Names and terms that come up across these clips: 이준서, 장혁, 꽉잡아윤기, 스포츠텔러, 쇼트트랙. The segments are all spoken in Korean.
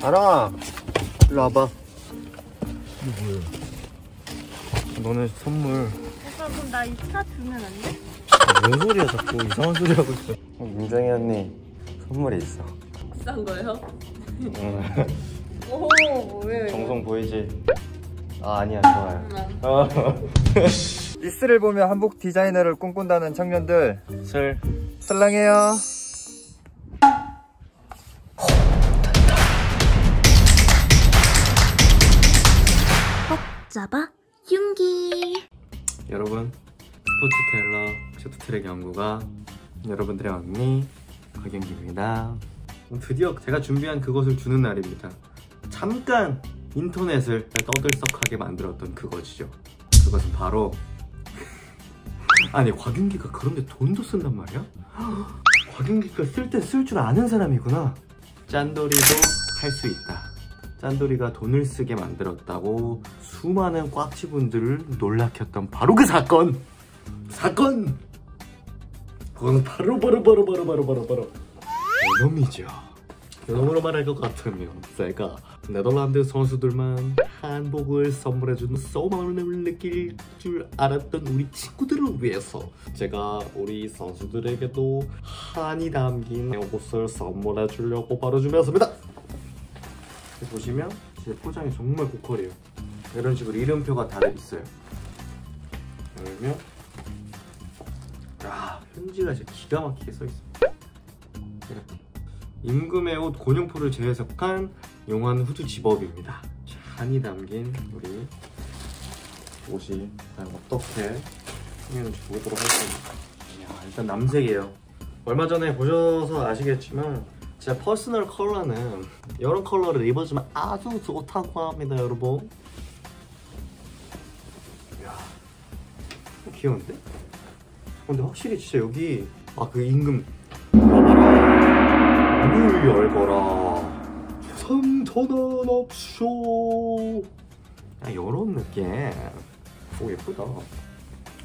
달아, 일로 와봐. 이게 뭐야? 너네 선물. 오빠 그럼 나 이 차 주면 안 돼? 뭔 소리야, 자꾸 이상한 소리 하고 있어. 민정이 언니 선물이 있어. 비싼 거예요? 오, 왜? 정성 보이지? 아, 아니야, 좋아요. 이스를 보며 한복 디자이너를 꿈꾼다는 청년들 슬랑해요. 잡아 윤기. 여러분, 스포츠 테일러 쇼트트랙 연구가 여러분들의 언니 박윤기입니다. 드디어 제가 준비한 그것을 주는 날입니다. 잠깐 인터넷을 떠들썩하게 만들었던 그것이죠. 그것은 바로 아니, 곽윤기가 그런데 돈도 쓴단 말이야? 곽윤기가 쓸 때 쓸 줄 아는 사람이구나. 짠돌이도 할 수 있다. 짠돌이가 돈을 쓰게 만들었다고 수많은 꽉지분들을 놀라켰던 바로 그 사건! 사건! 그건 바로 요놈이죠. 요놈으로 말할 것 같으면 제가 네덜란드 선수들만 한복을 선물해주는 소망을 느낄 줄 알았던 우리 친구들을 위해서 제가 우리 선수들에게도 한이 담긴 옷을 선물해주려고 바로 준비했습니다. 보시면 제 포장이 정말 고퀄이에요. 이런 식으로 이름표가 다들 있어요. 열면 아, 편지가 진짜 기가 막히게 써있습니다. 이렇게 임금의 옷 곤용포를 재해석한 용한 후드 집업입니다. 잔이 담긴 우리 옷이 어떻게 꾸며는지 보도록 하겠습니다. 이야, 일단 남색이에요. 얼마 전에 보셔서 아시겠지만 제 퍼스널 컬러는 이런 컬러를 입어주면 아주 좋다고 합니다, 여러분. 이야, 귀여운데? 근데 확실히 진짜 여기 아, 그 임금 문을 열거라 삼천원 없쇼, 이런 느낌. 오, 예쁘다.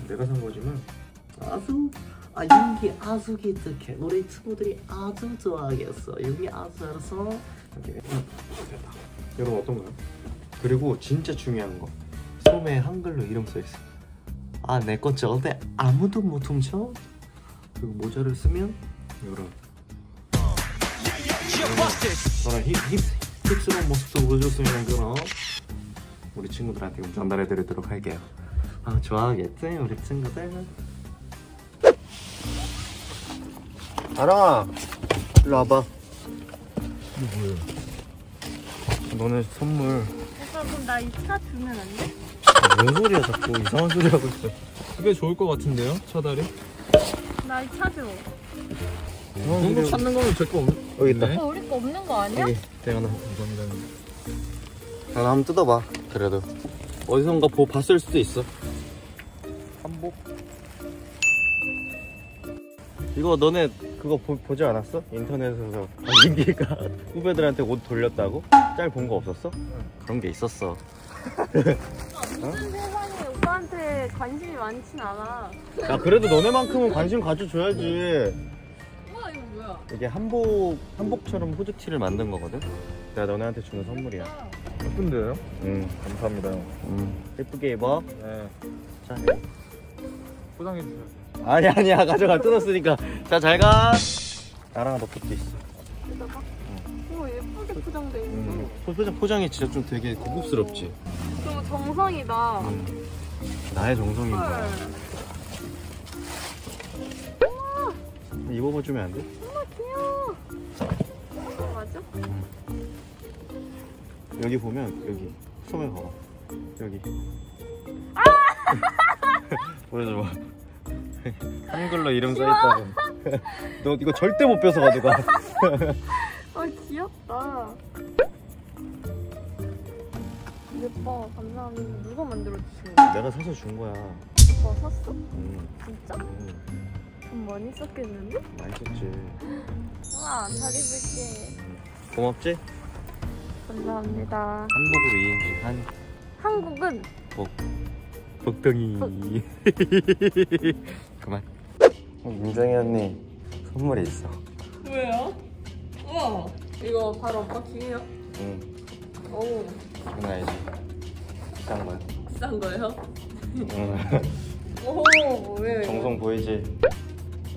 내가 산 거지만 아주 윤기 아주 기특해. 우리 친구들이 아주 좋아하겠어. 윤기 아주 잘해서 됐다. 여러분 어떤가요? 그리고 진짜 중요한 거, 소매에 한글로 이름 써있어. 아, 내 거 절대 아무도 못 훔쳐. 그리고 모자를 쓰면 이런 저런 힙스러운 모습도 보여줬으면 그럼 우리 친구들한테 전달해드리도록 할게요. 아, 좋아하겠지 우리 친구들? 달아, 일로 와봐. 이게 뭐야? 너네 선물. 오빠 그럼 나 이 차 주면 안 돼? 뭔 소리야, 자꾸 이상한 소리 하고 있어. 그게 좋을 것 같은데요, 차다리? 나 이 차 줘. 이거 찾는 거면 제 거 없네? 여기 있다. 네. 우리 거 없는 거 아니야? 여기, 대현아. 감사합니다. 하나 한번 뜯어봐, 그래도. 어디선가 봤을 수도 있어. 한복. 이거 너네 그거 보지 않았어? 인터넷에서 민기가 후배들한테 옷 돌렸다고? 짤 본 거 없었어? 응. 그런 게 있었어. 무슨 세상에 오빠한테 관심이 많진 않아. 야, 그래도 너네만큼은 관심 가져줘야지. 우와, 이거 뭐야? 이게 한복처럼 후드티를 만든 거거든? 내가 너네한테 주는 선물이야. 예쁜데요? 응, 감사합니다. 예쁘게 입어. 네. 자, 포장해주세요. 아니야, 가져가. 뜯었으니까. 자, 잘가. 나랑 너 것도 있어. 뜯어봐. 응. 오, 예쁘게 포장돼 있어. 포장이 진짜 좀 되게 고급스럽지? 너무 정성이다. 나의 정성인가. 입어봐주면 안 돼? 정말 귀여워. 이거 맞아? 여기 보면, 여기 소매 봐봐. 여기 아! 보여줘봐. 한글로 이름 써있다고. 너 이거 절대 못 뺏어 가져가. 아, 귀엽다. 예뻐. 감사합니다. 누가 만들어주신 거야? 내가 사서 준 거야. 오빠 샀어? 응. 진짜? 돈 많이 썼겠는데? 많이 썼지. 우와, 잘 입을게. 고맙지? 감사합니다. 한국으로 2인칭 한. 한국은? 복. 복덩이. 그만. 민정이 언니 선물이 있어. 왜요? 우와, 이거 바로 오빠 기회요. 응. 오. 장난 아니지. 비싼 거야. 비싼 거예요? 응. 오, 왜? 정성 보이지?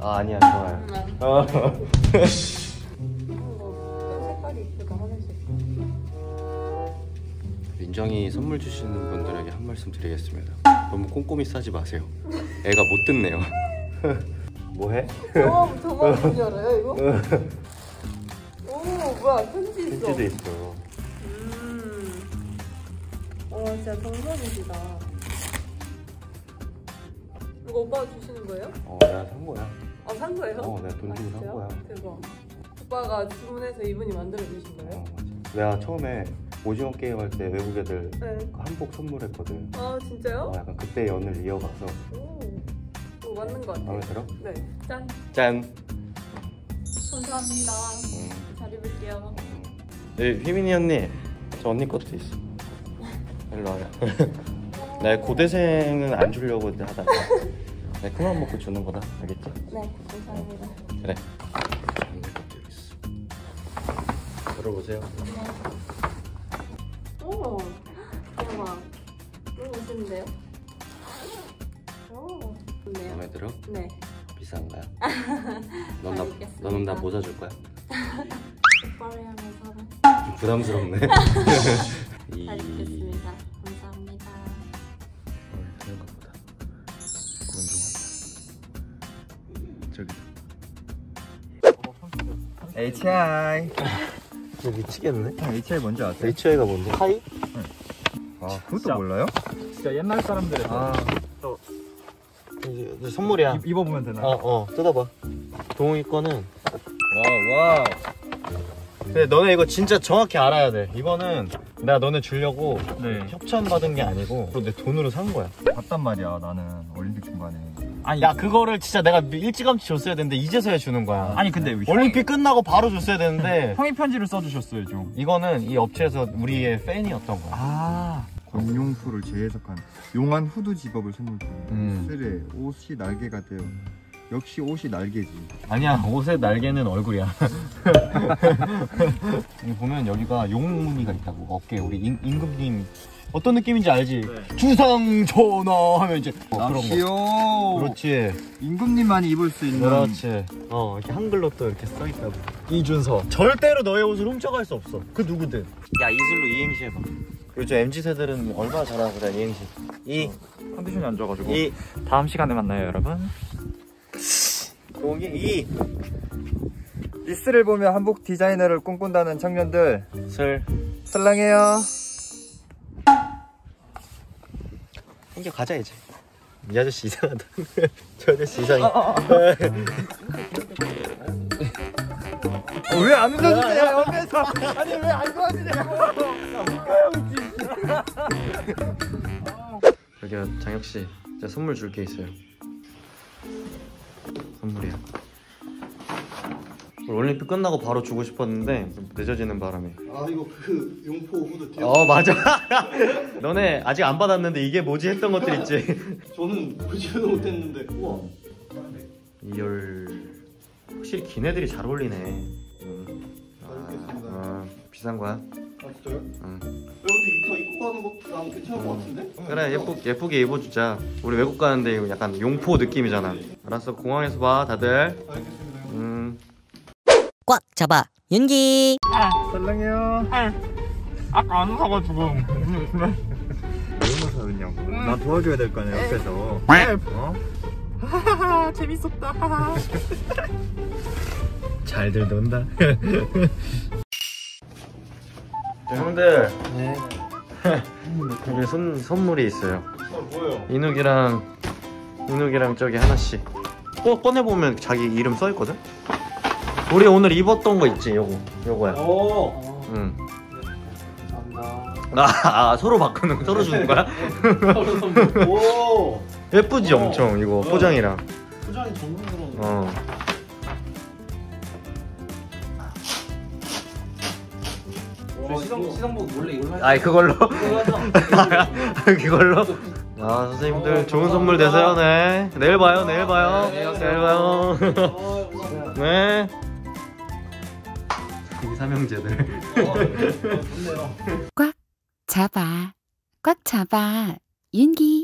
아, 아니야, 좋아요. 어. 색깔이 이쁘다, 하늘색. 민정이 선물 주시는 분들에게 한 말씀 드리겠습니다. 너무 꼼꼼히 싸지 마세요. 애가 못 듣네요. 뭐해? 저거 뭔지 알아요, 이거? 오, 뭐야, 편지 있어. 편지도 있어요. 와, 진짜 정성이시다. 이거 오빠가 주시는 거예요? 어, 내가 산 거야. 아, 산 거예요? 어, 내가 돈 주고 산 거야. 대박. 오빠가 주문해서 이분이 만들어 주신 거예요? 어, 맞아. 내가 처음에 오징어 게임 할 때 외국 애들 네. 한복 선물했거든. 아, 진짜요? 어, 약간 그때 연을 이어가서. 오, 오 맞는 거 같아. 마음에 들어? 네. 짠. 짠. 감사합니다. 잘 입을게요. 네, 휘민이 언니. 저 언니 것도 있어. 일로 와요. 내 고대생은 안 주려고 하다가 내 큰맘 먹고 주는 거다. 알겠지? 네, 감사합니다. 응. 그래. 열어보세요. 네. 오! 대박. 너무 멋있는데요? 오! 좋네요. 마음에 들어? 네. 비싼가요? 너는 나 모자 줄 거야? 오빠를 향한 사랑. 부담스럽네. 잘 입겠습니다. 감사합니다. HI 이거 미치겠네? HI 뭔지 아세요? HI가 뭔데? 하이? 응. 아 그것도 진짜, 몰라요? 진짜 옛날 사람들의 아. 또 선물이야. 입어보면 되나? 어, 어. 뜯어봐. 동욱이 거는 와우. 근데 너네 이거 진짜 정확히 알아야 돼. 이거는 나 너네 주려고 네. 협찬 받은 게 아니고 내 돈으로 산 거야. 봤단 말이야 나는 올림픽 중간에. 아니, 야 그거를 진짜 내가 일찌감치 줬어야 되는데 이제서야 주는 거야. 아니 근데 올림픽 끝나고 바로 줬어야 되는데 형이 편지를 써주셨어야죠. 이거는 이 업체에서 우리의 팬이었던 거야. 아 공룡포를 재해석한 용한 후드 집업을 선물 드립니다. 쓰레 옷이 날개가 돼요. 역시 옷이 날개지. 아니야 옷의 날개는 얼굴이야. 보면 여기가 용무늬가 있다고 어깨 우리 임금님 어떤 느낌인지 알지? 네. 주상전하 하면 이제 남시요. 그렇지. 임금님만이 입을 수 있는. 그렇지. 어 이렇게 한글로 또 이렇게 써 있다고. 이준서. 절대로 너의 옷을 훔쳐갈 수 없어. 그 누구든. 야 이슬로 이행시 해봐. 요즘 MZ 세들은 얼마나 잘하나 그래 이행시. 이 컨디션이 안 좋아가지고. 이 다음 시간에 만나요 여러분. 공이 이. 리스를 보며 한복 디자이너를 꿈꾼다는 청년들. 슬. 슬랑해요. 이겨 가자 이제. 이 아저씨 이상하다. 저 아저씨 이상해. 왜 안 웃어주세요 옆에서? 아니 왜 안 도와주냐고. 웃겨요 진짜. 저기요 장혁 씨, 제가 선물 줄 게 있어요. 선물이야. 올림픽 끝나고 바로 주고 싶었는데 늦어지는 바람에. 아 이거 그 용포 후드 뒤에. 어 맞아. 너네 아직 안 받았는데 이게 뭐지 했던 것들 있지. 저는 보지도 못했는데. 우와. 이열. 확실히 긴 애들이 잘 어울리네. 알겠습니다. 비싼 거야. 아 진짜요? 응. 근데 이거 입고 가는 것도 난 괜찮을 것 같은데? 그래 예쁘게 입어주자. 우리 외국 가는데 이거 약간 용포 느낌이잖아. 알았어 공항에서 봐 다들. 알겠습니다. 꽉 잡아 윤기. 아 사랑해요. 아 아까 안 사가지고 얼마나 사였냐고. 나 도와줘야 될 거네 옆에서. 어? 하하하 재밌었다. 잘들 논다. 형들. 네. 우리 선물이 있어요. 뭐예요? 이눅이랑 저기 하나씩. 꺼내 보면 자기 이름 써 있거든. 우리 오늘 입었던 거 있지? 요거야. 오. 응. 감사합니다. 아, 서로 바꾸는, 서로 주는 거야? 서로 선물. 오. 예쁘지 오. 엄청 이거 네. 포장이랑. 포장이 전문으로. 어. 시상복 원래 이걸로 하자. 아이 그걸로. 그걸로. 아 선생님들 좋은 선물 되세요. 네. 내일 봐요. 내일 봐요. 네. 네. 삼형제들. 좋네요. 꽉 잡아, 꽉 잡아 윤기.